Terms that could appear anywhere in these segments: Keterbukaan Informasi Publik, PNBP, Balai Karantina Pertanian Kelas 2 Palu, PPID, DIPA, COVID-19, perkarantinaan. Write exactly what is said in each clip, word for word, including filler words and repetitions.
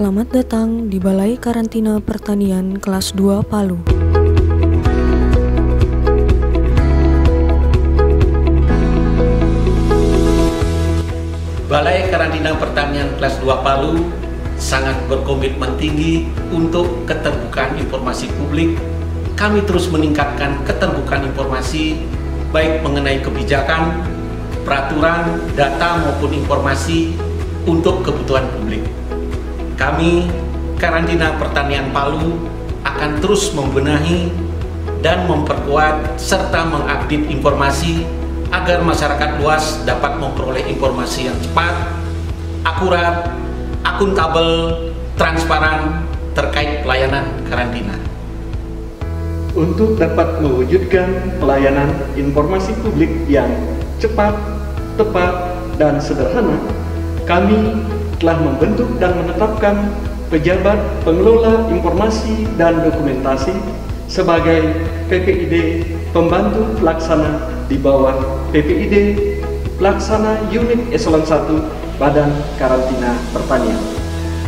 Selamat datang di Balai Karantina Pertanian Kelas dua Palu. Balai Karantina Pertanian Kelas dua Palu sangat berkomitmen tinggi untuk keterbukaan informasi publik. Kami terus meningkatkan keterbukaan informasi baik mengenai kebijakan, peraturan, data maupun informasi untuk kebutuhan publik. Kami, Karantina Pertanian Palu, akan terus membenahi dan memperkuat serta mengupdate informasi agar masyarakat luas dapat memperoleh informasi yang cepat, akurat, akuntabel, transparan terkait pelayanan karantina. Untuk dapat mewujudkan pelayanan informasi publik yang cepat, tepat, dan sederhana, kami telah membentuk dan menetapkan pejabat pengelola informasi dan dokumentasi sebagai P P I D pembantu pelaksana di bawah P P I D pelaksana unit eselon satu Badan Karantina Pertanian.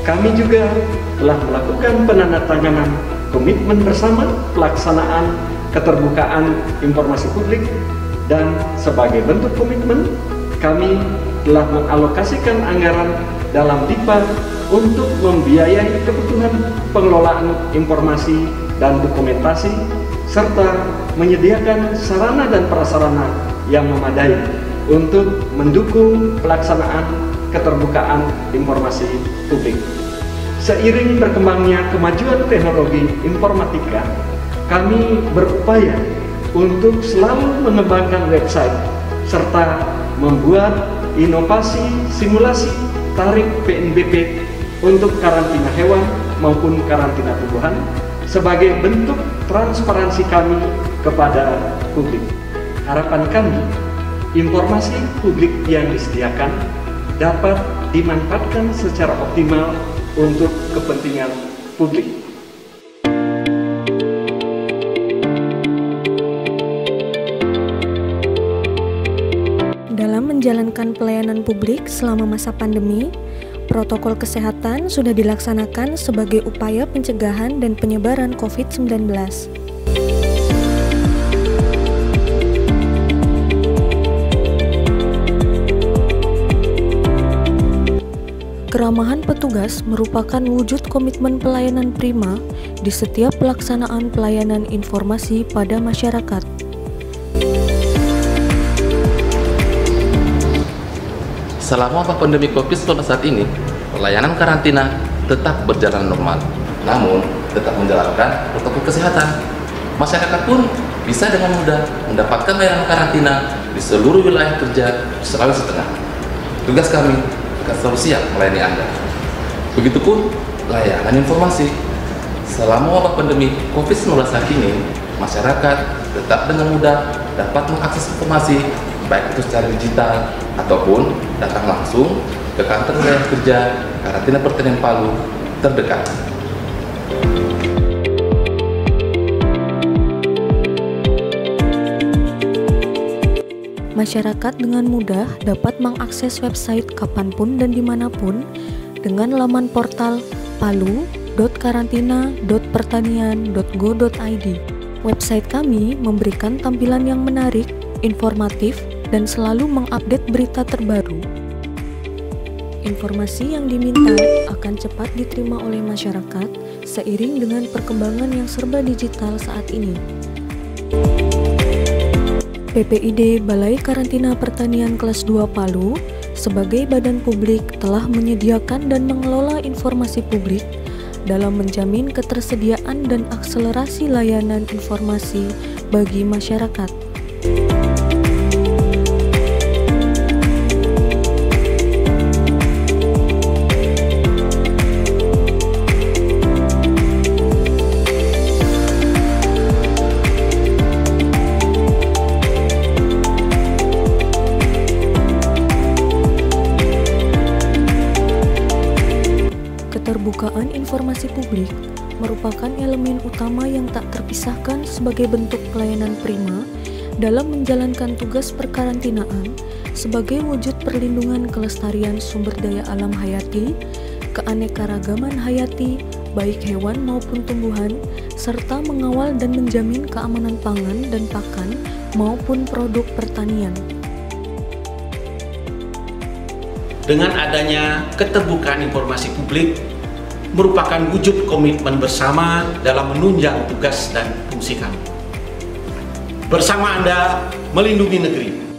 Kami juga telah melakukan penandatanganan komitmen bersama pelaksanaan keterbukaan informasi publik, dan sebagai bentuk komitmen kami telah mengalokasikan anggaran dalam D I P A untuk membiayai kebutuhan pengelolaan informasi dan dokumentasi serta menyediakan sarana dan prasarana yang memadai untuk mendukung pelaksanaan keterbukaan informasi publik. Seiring berkembangnya kemajuan teknologi informatika, kami berupaya untuk selalu mengembangkan website serta membuat inovasi simulasi tarif P N B P untuk karantina hewan maupun karantina tumbuhan sebagai bentuk transparansi kami kepada publik. Harapan kami, informasi publik yang disediakan dapat dimanfaatkan secara optimal untuk kepentingan publik. Dalam menjalankan pelayanan publik selama masa pandemi, protokol kesehatan sudah dilaksanakan sebagai upaya pencegahan dan penyebaran COVID sembilan belas. Keramahan petugas merupakan wujud komitmen pelayanan prima di setiap pelaksanaan pelayanan informasi pada masyarakat. Selama pandemi COVID sembilan belas saat ini, pelayanan karantina tetap berjalan normal, namun tetap menjalankan protokol kesehatan. Masyarakat pun bisa dengan mudah mendapatkan layanan karantina di seluruh wilayah kerja Sulawesi Tengah. Tugas kami akan selalu siap melayani Anda. Begitupun layanan informasi. Selama wabah pandemi COVID sembilan belas saat ini, masyarakat tetap dengan mudah dapat mengakses informasi baik itu secara digital ataupun datang langsung ke kantor wilayah kerja Karantina Pertanian Palu terdekat. Masyarakat dengan mudah dapat mengakses website kapanpun dan dimanapun dengan laman portal palu dot karantina dot pertanian dot go dot i d. Website kami memberikan tampilan yang menarik, informatif, dan selalu mengupdate berita terbaru. Informasi yang diminta akan cepat diterima oleh masyarakat seiring dengan perkembangan yang serba digital saat ini. P P I D Balai Karantina Pertanian Kelas dua Palu sebagai badan publik telah menyediakan dan mengelola informasi publik dalam menjamin ketersediaan dan akselerasi layanan informasi bagi masyarakat. Keterbukaan informasi publik merupakan elemen utama yang tak terpisahkan sebagai bentuk pelayanan prima dalam menjalankan tugas perkarantinaan sebagai wujud perlindungan kelestarian sumber daya alam hayati keanekaragaman hayati, baik hewan maupun tumbuhan, serta mengawal dan menjamin keamanan pangan dan pakan maupun produk pertanian. Dengan adanya keterbukaan informasi publik, merupakan wujud komitmen bersama dalam menunjang tugas dan fungsi kami. Bersama Anda melindungi negeri.